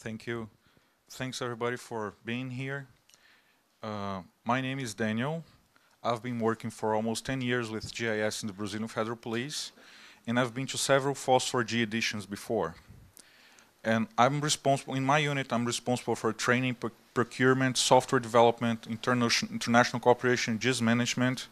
Thank you. Thanks everybody for being here. My name is Daniel. I've been working for almost 10 years with GIS in the Brazilian Federal Police, and I've been to several FOSS4G editions before. And I'm responsible, in my unit, I'm responsible for training, procurement, software development, international cooperation, GIS management.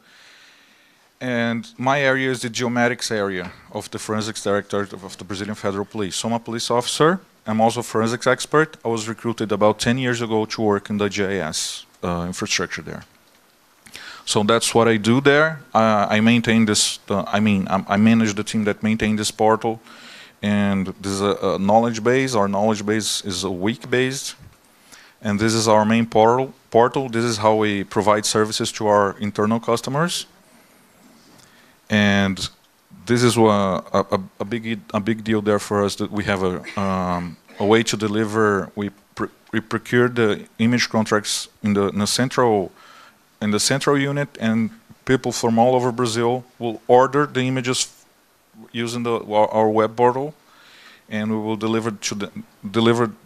And my area is the geomatics area of the Forensics Directorate of the Brazilian Federal Police. So I'm a police officer. I'm also a forensics expert. I was recruited about 10 years ago to work in the GIS infrastructure there. So that's what I do there. I maintain this, I manage the team that maintains this portal. And this is a knowledge base. Our knowledge base is a week-based. And this is our main portal. This is how we provide services to our internal customers. And this is a big deal there for us, that we have a way to deliver. We procure the image contracts in the central unit, and people from all over Brazil will order the images using our web portal, and we will deliver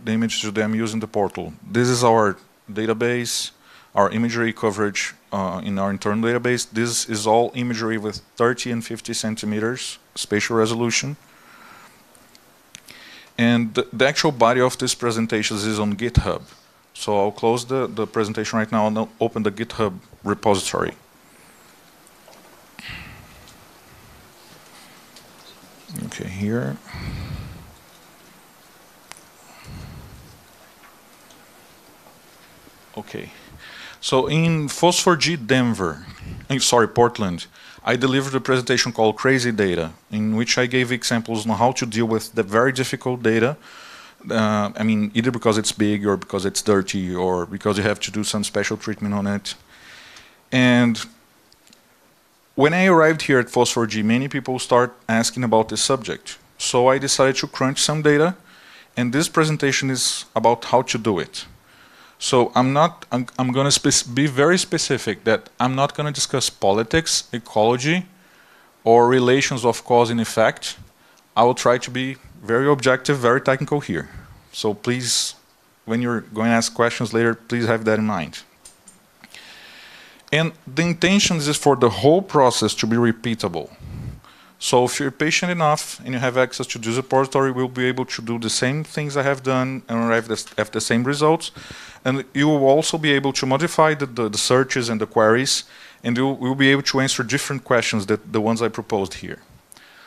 the image to them using the portal. This is our database. Our imagery coverage in our internal database. This is all imagery with 30 and 50 centimeters spatial resolution. And the actual body of this presentation is on GitHub. So I'll close the presentation right now and I'll open the GitHub repository. Okay, here. Okay. So in FOSS4G Denver, sorry, Portland, I delivered a presentation called Crazy Data, in which I gave examples on how to deal with the very difficult data. I mean, either because it's big or because it's dirty or because you have to do some special treatment on it. And when I arrived here at FOSS4G, many people start asking about this subject. So I decided to crunch some data, and this presentation is about how to do it. So I'm going to be very specific that I'm not going to discuss politics, ecology, or relations of cause and effect. I will try to be very objective, very technical here. So please, when you're going to ask questions later, please have that in mind. And the intention is for the whole process to be repeatable. So if you're patient enough and you have access to this repository, we'll be able to do the same things I have done and arrive at the same results. And you will also be able to modify the searches and the queries, and you will be able to answer different questions than the ones I proposed here.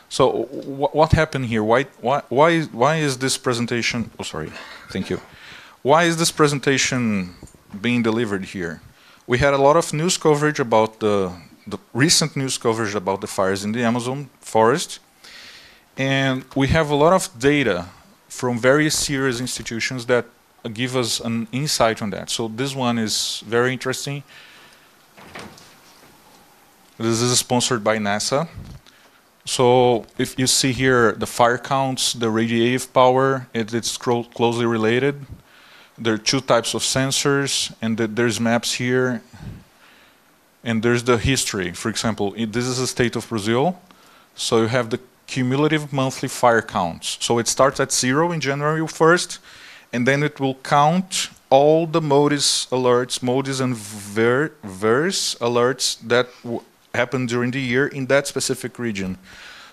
So what happened here? Why is this presentation, oh sorry, thank you. Why is this presentation being delivered here? We had a lot of news coverage about the recent news coverage about the fires in the Amazon forest. And we have a lot of data from various serious institutions that give us an insight on that. So this one is very interesting. This is sponsored by NASA. So if you see here the fire counts, the radiative power, it's closely related. There are two types of sensors, and there's maps here. And there's the history. For example, this is the state of Brazil. So you have the cumulative monthly fire counts. So it starts at 0 in January 1st, and then it will count all the MODIS alerts, MODIS and VERSE alerts that happened during the year in that specific region.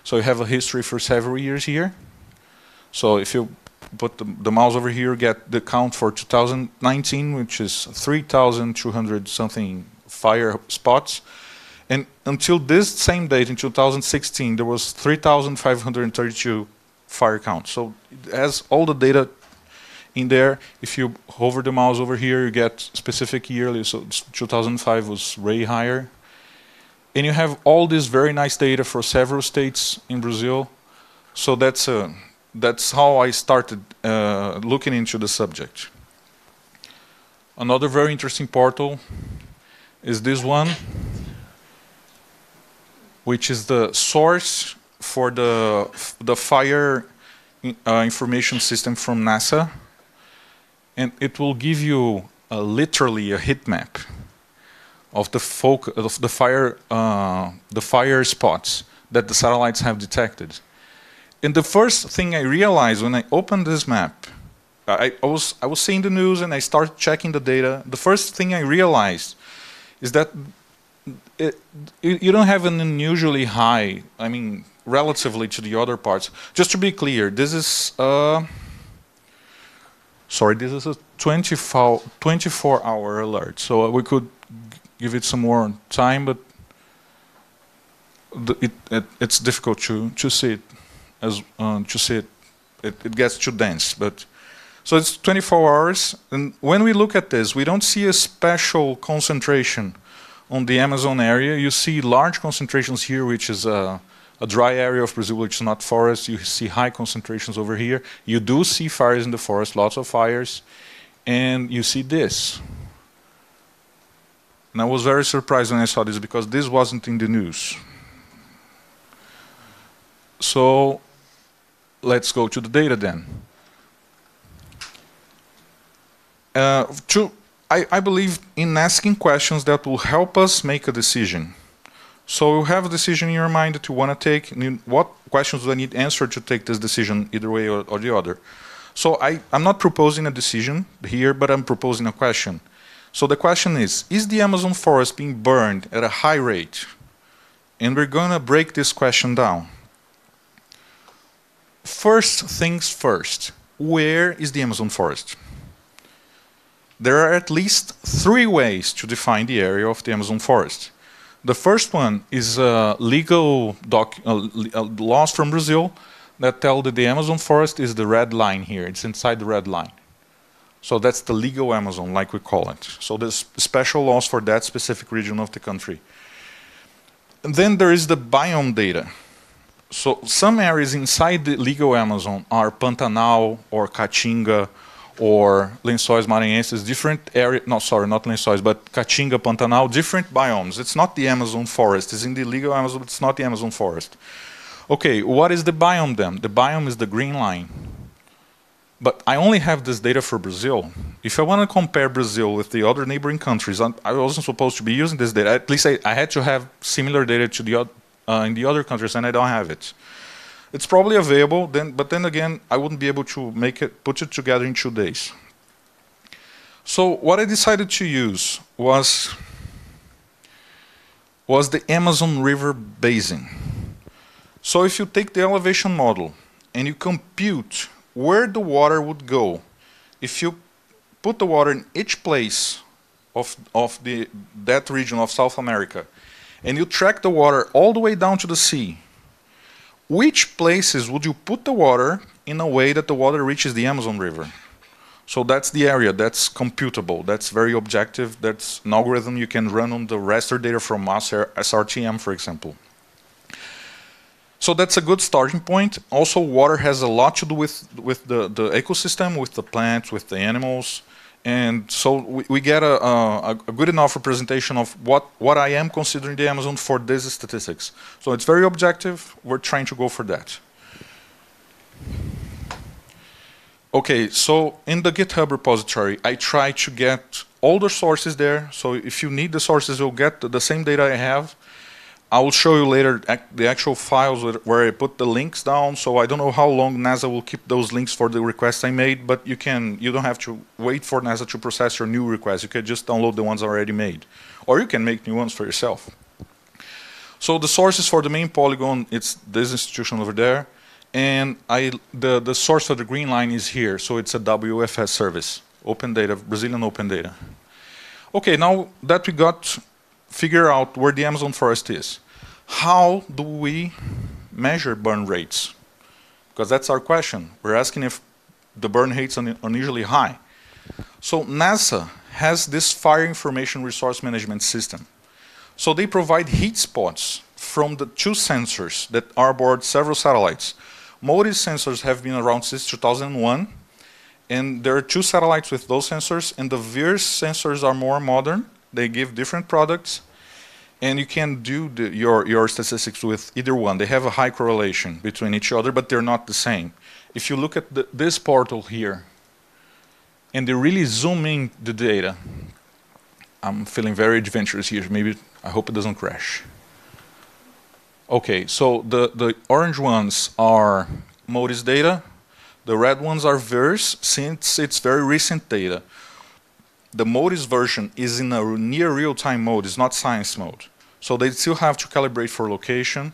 So you have a history for several years here. So if you put the mouse over here, get the count for 2019, which is 3,200 something fire spots. And until this same date in 2016, there was 3,532 fire counts. So it has all the data in there. If you hover the mouse over here, you get specific yearly. So 2005 was way higher. And you have all this very nice data for several states in Brazil. So that's how I started looking into the subject. Another very interesting portal is this one, which is the source for the fire information system from NASA, and it will give you literally a heat map of the fire spots that the satellites have detected. And the first thing I realized when I opened this map, I was seeing the news and I started checking the data. The first thing I realized is that you don't have an unusually high, I mean, relatively to the other parts. Just to be clear, this is, sorry, this is a 24-hour alert. So we could give it some more time, but it's difficult to see it as it gets too dense. But so it's 24 hours, and when we look at this, we don't see a special concentration on the Amazon area. You see large concentrations here, which is a dry area of Brazil, which is not forest. You see high concentrations over here. You do see fires in the forest, lots of fires, and you see this. And I was very surprised when I saw this, because this wasn't in the news. So let's go to the data then. I believe in asking questions that will help us make a decision. So you have a decision in your mind that you want to take. What questions do I need answered to take this decision, either way or the other? So I'm not proposing a decision here, but I'm proposing a question. So the question is the Amazon forest being burned at a high rate? And we're going to break this question down. First things first, where is the Amazon forest? There are at least three ways to define the area of the Amazon forest. The first one is legal laws from Brazil that tell that the Amazon forest is the red line here. It's inside the red line. So that's the legal Amazon, like we call it. So there's special laws for that specific region of the country. And then there is the biome data. So some areas inside the legal Amazon are Pantanal or Caatinga, or Lençóis Maranhenses, different area, no, sorry, not Lençóis, but Caatinga, Pantanal, different biomes. It's not the Amazon forest. It's in the legal Amazon, but it's not the Amazon forest. Okay, what is the biome then? The biome is the green line. But I only have this data for Brazil. If I want to compare Brazil with the other neighboring countries, I wasn't supposed to be using this data. At least I had to have similar data to the in the other countries, and I don't have it. It's probably available, but then again, I wouldn't be able to put it together in 2 days. So what I decided to use was the Amazon River Basin. So if you take the elevation model and you compute where the water would go, if you put the water in each place of that region of South America, and you track the water all the way down to the sea, which places would you put the water in a way that the water reaches the Amazon River? So that's the area, that's computable, that's very objective, that's an algorithm you can run on the raster data from SRTM, for example. So that's a good starting point. Also, water has a lot to do with the ecosystem, with the plants, with the animals. And so we get a good enough representation of what I am considering the Amazon for these statistics. So it's very objective. We're trying to go for that. Okay, so in the GitHub repository, I try to get all the sources there. So if you need the sources, you'll get the same data I have. I will show you later the actual files where I put the links down. So I don't know how long NASA will keep those links for the requests I made, but you don't have to wait for NASA to process your new request. You can just download the ones already made, or you can make new ones for yourself. So the sources for the main polygon, it's this institution over there, and the source for the green line is here. So it's a WFS service, open data, Brazilian open data. Okay, now that we got figure out where the Amazon forest is. How do we measure burn rates? Because that's our question. We're asking if the burn rates are unusually high. So NASA has this Fire Information Resource Management System. So they provide heat spots from the two sensors that are aboard several satellites. MODIS sensors have been around since 2001, and there are two satellites with those sensors, and the VIIRS sensors are more modern. They give different products, and you can do your statistics with either one. They have a high correlation between each other, but they're not the same. If you look at this portal here, and they really zoom in the data. I'm feeling very adventurous here. Maybe, I hope it doesn't crash. Okay, so the orange ones are MODIS data. The red ones are VERSE, since it's very recent data. The MODIS version is in a near real-time mode, it's not science mode. So they still have to calibrate for location,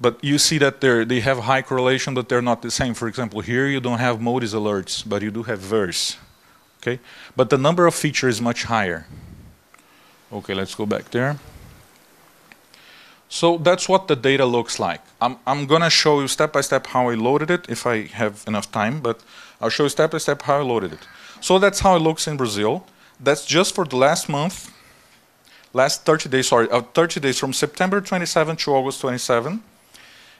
but you see that they have high correlation, but they're not the same. For example, here you don't have MODIS alerts, but you do have VERSE. Okay? But the number of features is much higher. Okay, let's go back there. So that's what the data looks like. I'm going to show you step by step how I loaded it, if I have enough time, but I'll show you step by step how I loaded it. So that's how it looks in Brazil. That's just for the last month, last 30 days, sorry, 30 days from September 27 to August 27.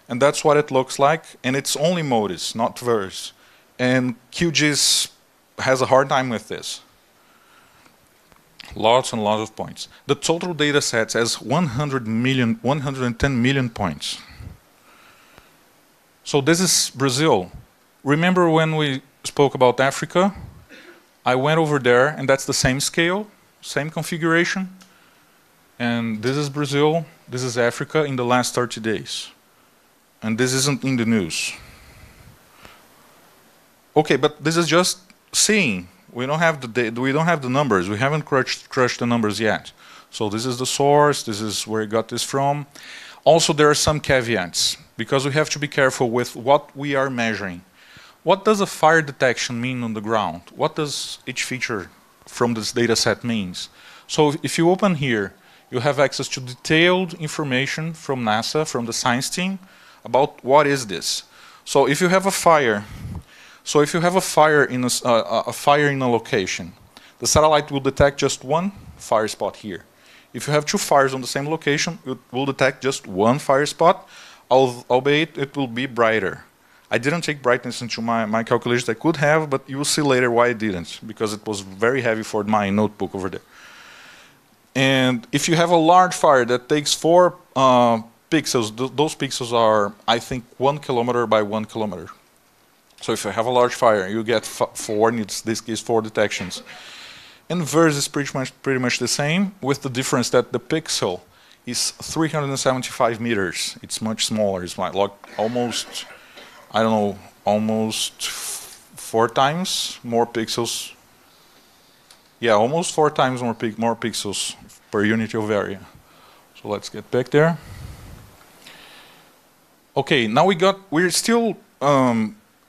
And that's what it looks like. And it's only MODIS, not VERSE. And QGIS has a hard time with this. Lots and lots of points. The total data sets has 110 million points. So this is Brazil. Remember when we spoke about Africa? I went over there and that's the same scale, same configuration. And this is Brazil, this is Africa in the last 30 days. And this isn't in the news. Okay, but this is just seeing. We don't have the numbers. We haven't crushed the numbers yet. So this is the source. This is where I got this from. Also, there are some caveats because we have to be careful with what we are measuring. What does a fire detection mean on the ground? What does each feature from this data set means? So if you open here, you have access to detailed information from NASA, from the science team, about what is this. So if you have a fire, in a location, the satellite will detect just one fire spot here. If you have two fires on the same location, it will detect just one fire spot, albeit it will be brighter. I didn't take brightness into my calculations. I could have, but you will see later why I didn't, because it was very heavy for my notebook over there. And if you have a large fire that takes 4 pixels, those pixels are, I think, 1 kilometer by 1 kilometer. So if you have a large fire, you get 4, in this case 4 detections. And VERSE is pretty much the same, with the difference that the pixel is 375 meters. It's much smaller. It's like almost, I don't know, almost 4 times more pixels. Yeah, almost 4 times more pixels per unit of area. So let's get back there. Okay, now we're still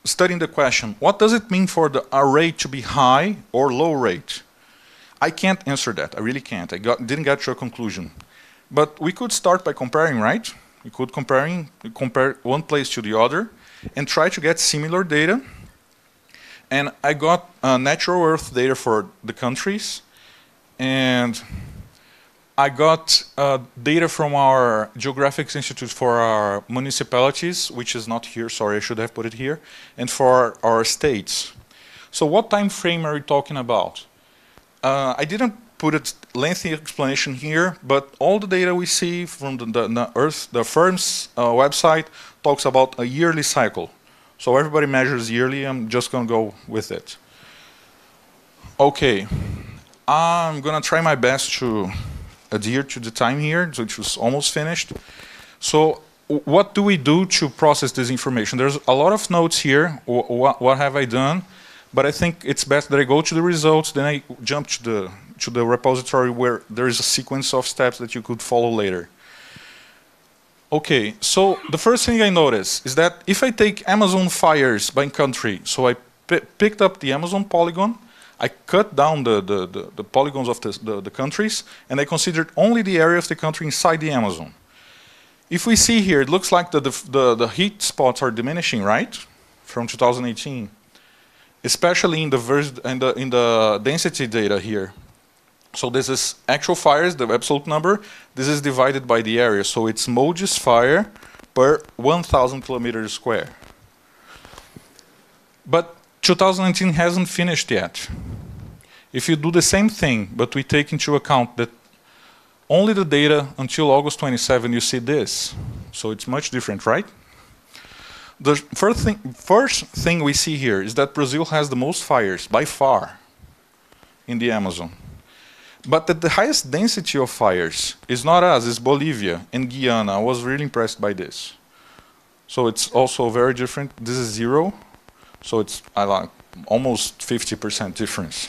studying the question, what does it mean for the array to be high or low rate? I can't answer that. I really can't. I didn't get to a conclusion. But we could start by comparing, right? We could compare one place to the other and try to get similar data. And I got natural earth data for the countries. And I got data from our Geographic Institute for our municipalities, which is not here, sorry, I should have put it here, and for our states. So what time frame are we talking about? I didn't put a lengthy explanation here, but all the data we see from the firm's website talks about a yearly cycle. So everybody measures yearly, I'm just going to go with it. Okay, I'm going to try my best to adhere to the time here, which was almost finished. So what do we do to process this information? There's a lot of notes here, what have I done, but I think it's best that I go to the results, then I jump to the repository where there is a sequence of steps that you could follow later. Okay, so the first thing I noticed is that if I take Amazon fires by country, so I picked up the Amazon polygon, I cut down the polygons of the countries, and I considered only the area of the country inside the Amazon. If we see here, it looks like the heat spots are diminishing, right? From 2018, especially in the density data here. So this is actual fires, the absolute number. This is divided by the area, so it's MODIS fire per 1,000 kilometers square. But 2019 hasn't finished yet. If you do the same thing, but we take into account that only the data until August 27, you see this. So it's much different, right? The first thing we see here is that Brazil has the most fires, by far, in the Amazon. But that the highest density of fires is not us, it's Bolivia and Guyana. I was really impressed by this. So it's also very different. This is 0. So it's like almost 50% difference.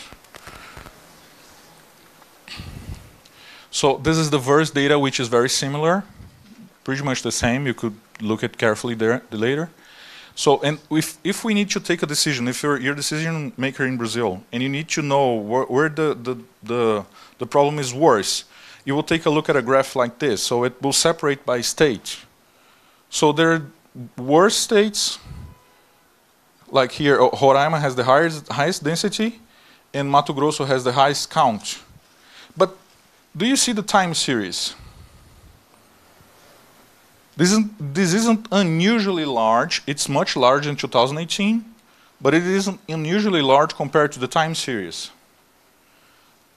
So this is the VERSE data, which is very similar, pretty much the same. You could look at carefully there later. So, and if we need to take a decision, if you're decision maker in Brazil and you need to know where the problem is worse, you will take a look at a graph like this. So it will separate by state. So there are worse states, like here, Roraima has the highest density, and Mato Grosso has the highest count. But do you see the time series? This isn't unusually large. It's much larger in 2018, but it isn't unusually large compared to the time series.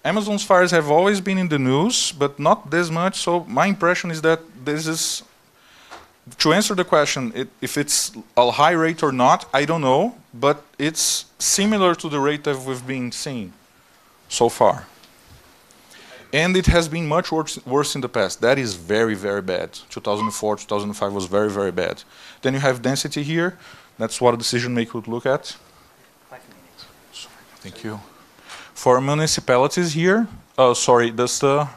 Amazon's fires have always been in the news, but not this much. So my impression is that this is, to answer the question, if it's a high rate or not, I don't know, but it's similar to the rate that we've been seeing so far. And it has been much worse in the past. That is very, very bad. 2004, 2005 was very, very bad. Then you have density here. That's what a decision maker would look at. 5 minutes. Sorry. Thank you. For municipalities here, oh, sorry, that's the...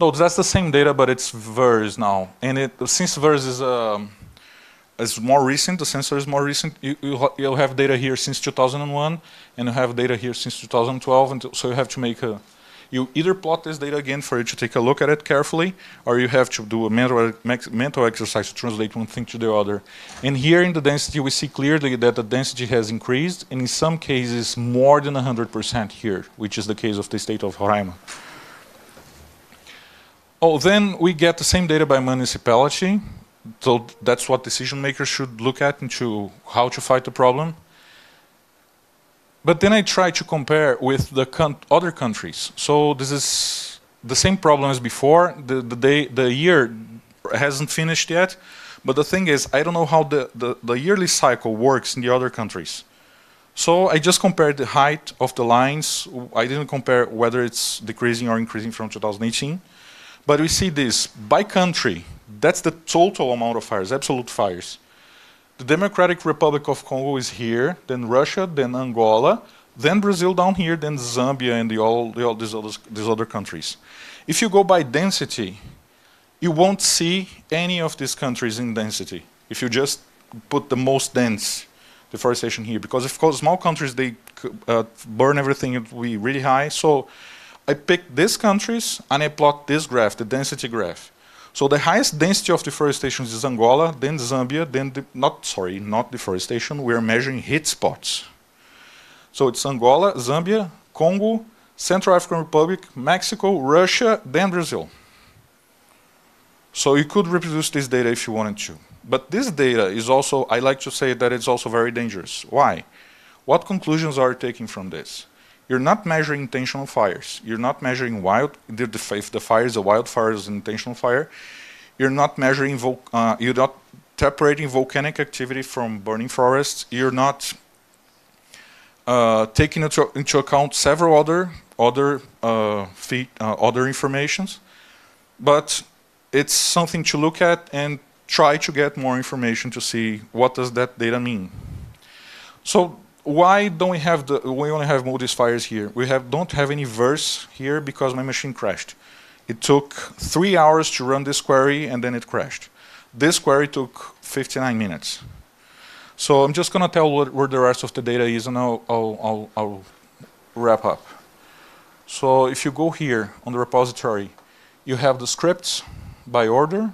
No, that's the same data, but it's VERSE now. And since VERSE is more recent, the sensor is more recent, you'll have data here since 2001, and you have data here since 2012, and so you have to make a... You either plot this data again for you to take a look at it carefully, or you have to do a mental exercise to translate one thing to the other. And here in the density, we see clearly that the density has increased, and in some cases more than 100% here, which is the case of the state of Roraima. Oh, then we get the same data by municipality. So that's what decision makers should look at into how to fight the problem. But then I try to compare with the other countries. So this is the same problem as before. The year hasn't finished yet. But the thing is, I don't know how the yearly cycle works in the other countries. So I just compared the height of the lines. I didn't compare whether it's decreasing or increasing from 2018. But we see this by country. That's the total amount of fires, absolute fires. The Democratic Republic of Congo is here, then Russia, then Angola, then Brazil down here, then Zambia and all these other countries. If you go by density, you won't see any of these countries in density. If you just put the most dense deforestation here, because of course small countries, they burn everything, it will be really high. So I picked these countries and I plot this graph, the density graph. So the highest density of deforestation is Angola, then Zambia, then not deforestation. We are measuring hit spots. So it's Angola, Zambia, Congo, Central African Republic, Mexico, Russia, then Brazil. So you could reproduce this data if you wanted to. But this data is also, I like to say that it's also very dangerous. Why? What conclusions are you taking from this? You're not measuring intentional fires. You're not measuring if the fire is a wildfire is an intentional fire. You're not measuring, you're not separating volcanic activity from burning forests. You're not taking into account several other informations. But it's something to look at and try to get more information to see what does that data mean. So. Why don't we have we only have MODIS fires here? We don't have any VERSE here because my machine crashed. It took 3 hours to run this query and then it crashed. This query took 59 minutes. So I'm just going to tell where the rest of the data is and I'll wrap up. So if you go here on the repository, you have the scripts by order.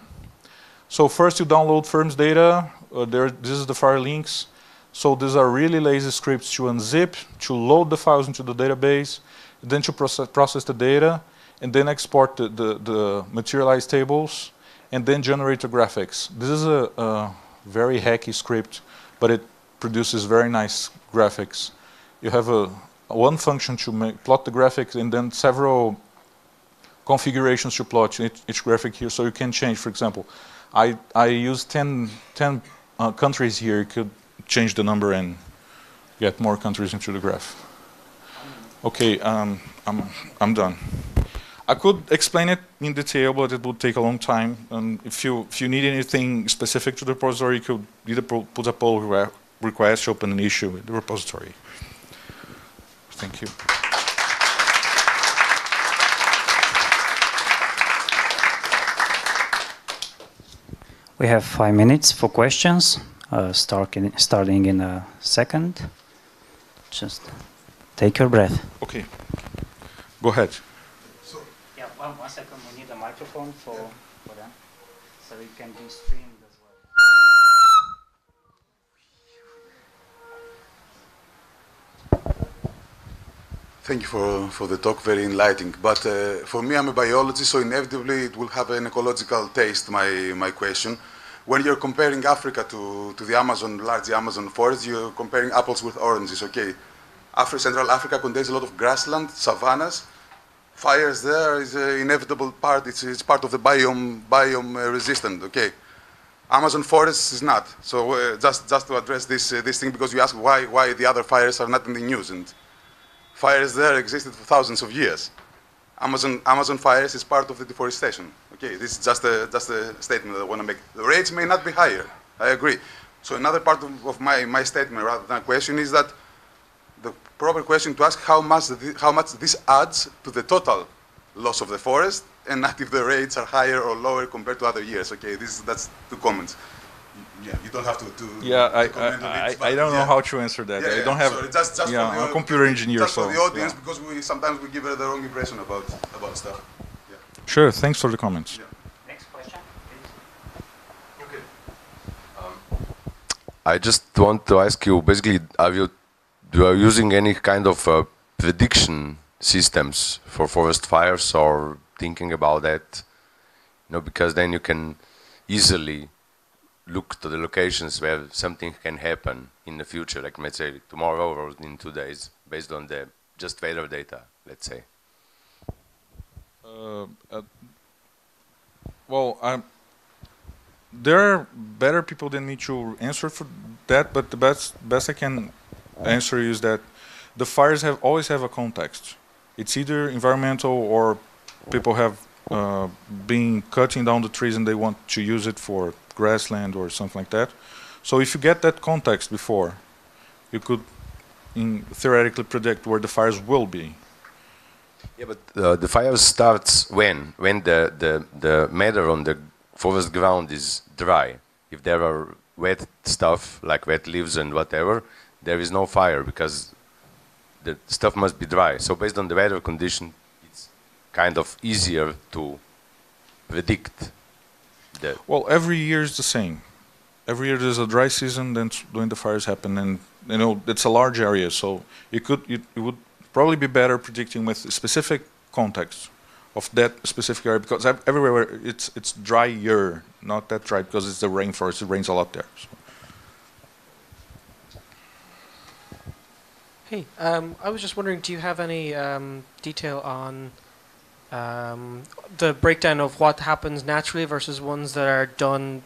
So first you download firms data. This is the fire links. So these are really lazy scripts to unzip, to load the files into the database, then to process the data, and then export the materialized tables, and then generate the graphics. This is a very hacky script, but it produces very nice graphics. You have one function to plot the graphics, and then several configurations to plot each graphic here, so you can change. For example, I use 10 countries here. You could change the number and get more countries into the graph. Okay, I'm done. I could explain it in detail, but it would take a long time. And if you need anything specific to the repository, you could either put a pull request, open an issue in the repository. Thank you. We have 5 minutes for questions, starting in a second. Just take your breath. Okay. Go ahead. So, yeah, one second. We need a microphone for, yeah, for that, so it can be streamed as well. Thank you for the talk. Very enlightening. But for me, I'm a biologist, so inevitably it will have an ecological taste. My question. When you're comparing Africa to the Amazon, large Amazon forest, you're comparing apples with oranges, okay. Central Africa contains a lot of grassland, savannas. Fires there is an inevitable part. It's part of the biome resistant, okay. Amazon forest is not. So just to address this thing, because you asked why the other fires are not in the news. And fires there existed for thousands of years. Amazon fires is part of the deforestation. Okay, this is just a statement that I want to make. The rates may not be higher. I agree. So another part of my statement, rather than a question, is that the proper question to ask how much this adds to the total loss of the forest, and not if the rates are higher or lower compared to other years. Okay, that's two comments. Yeah, you don't have to. Yeah, I don't know how to answer that. I don't have. Sorry, just yeah, I'm a computer engineer. Just for the audience, yeah, because sometimes we give the wrong impression about stuff. Yeah. Sure. Thanks for the comments. Yeah. Next question, please. Okay. I just want to ask you. Basically, are you using any kind of prediction systems for forest fires, or thinking about that? You know, because then you can easily look to the locations where something can happen in the future, like let's say tomorrow or in 2 days, based on the just weather data, let's say. Well, there are better people than me to answer for that, but the best I can answer is that the fires always have a context. It's either environmental, or people have been cutting down the trees and they want to use it for grassland or something like that. So if you get that context before, you could theoretically predict where the fires will be. Yeah, but the fire starts when the matter on the forest ground is dry. If there are wet stuff, like wet leaves and whatever, there is no fire, because the stuff must be dry. So based on the weather condition, it's kind of easier to predict. Well, every year is the same. Every year there's a dry season, then when the fires happen, and you know it's a large area, so it would probably be better predicting with specific context of that specific area, because everywhere it's drier, not that dry, because it's the rainforest. It rains a lot there. So. Hey, I was just wondering, do you have any detail on the breakdown of what happens naturally versus ones that are done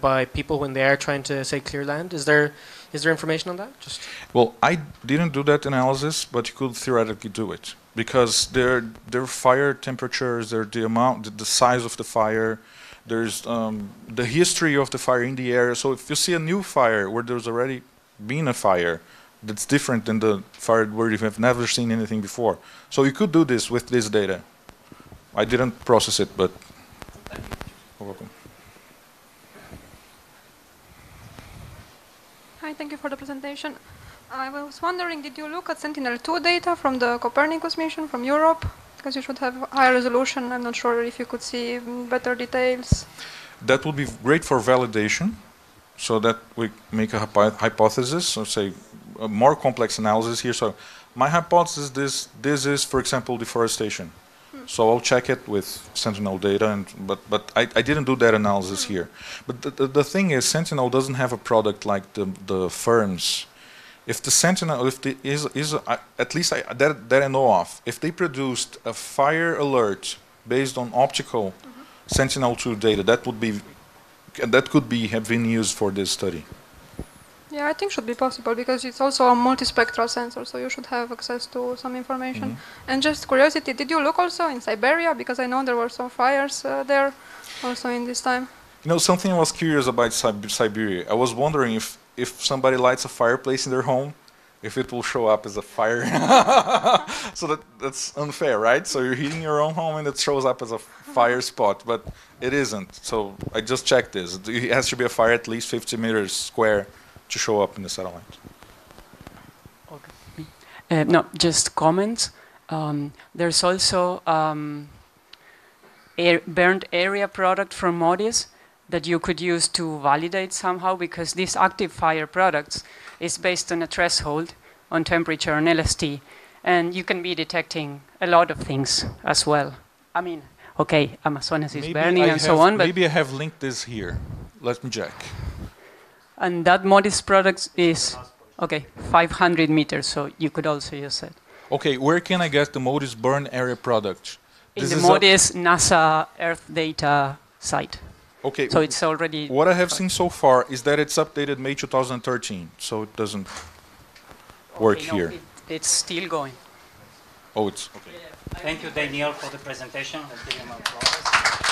by people when they are trying to, say, clear land? Is there information on that? Just well, I didn't do that analysis, but you could theoretically do it, because there are fire temperatures, there are the amount, the size of the fire, there's the history of the fire in the area. So if you see a new fire where there's already been a fire, that's different than the fire where you have never seen anything before. So you could do this with this data. I didn't process it, but you're welcome. Hi, thank you for the presentation. I was wondering, did you look at Sentinel-2 data from the Copernicus mission from Europe? Because you should have high resolution. I'm not sure if you could see better details. That would be great for validation, so that we make a hypothesis, so say a more complex analysis here. So my hypothesis is this is, for example, deforestation. So I'll check it with Sentinel data, but I didn't do that analysis here. But the thing is, Sentinel doesn't have a product like the firms. If the Sentinel, if the at least that I know of, if they produced a fire alert based on optical Sentinel-2 data, that could have been used for this study. Yeah, I think should be possible, because it's also a multispectral sensor, so you should have access to some information. And just curiosity, did you look also in Siberia? Because I know there were some fires there also in this time. You know, something I was curious about Siberia. I was wondering if if somebody lights a fireplace in their home, if it will show up as a fire. So that's unfair, right? So you're heating your own home and it shows up as a fire spot, but it isn't. So I just checked this. It has to be a fire at least 50 meters square to show up in the satellite. Okay. No, just comments. There's also a burned area product from MODIS that you could use to validate somehow, because these active fire products is based on a threshold on temperature and LST, and you can be detecting a lot of things as well. I mean, okay, Amazonas is burning and so on, but maybe I have linked this here. Let me check. And that MODIS product is okay, 500 meters, so you could also use it. Okay, where can I get the MODIS burn area product? This is the MODIS NASA Earth data site. Okay, so it's already... What I have seen so far is that it's updated May 2013, so it doesn't work here. It's still going. Oh, it's... Okay. Thank you, Daniel, for the presentation. Let's give him applause.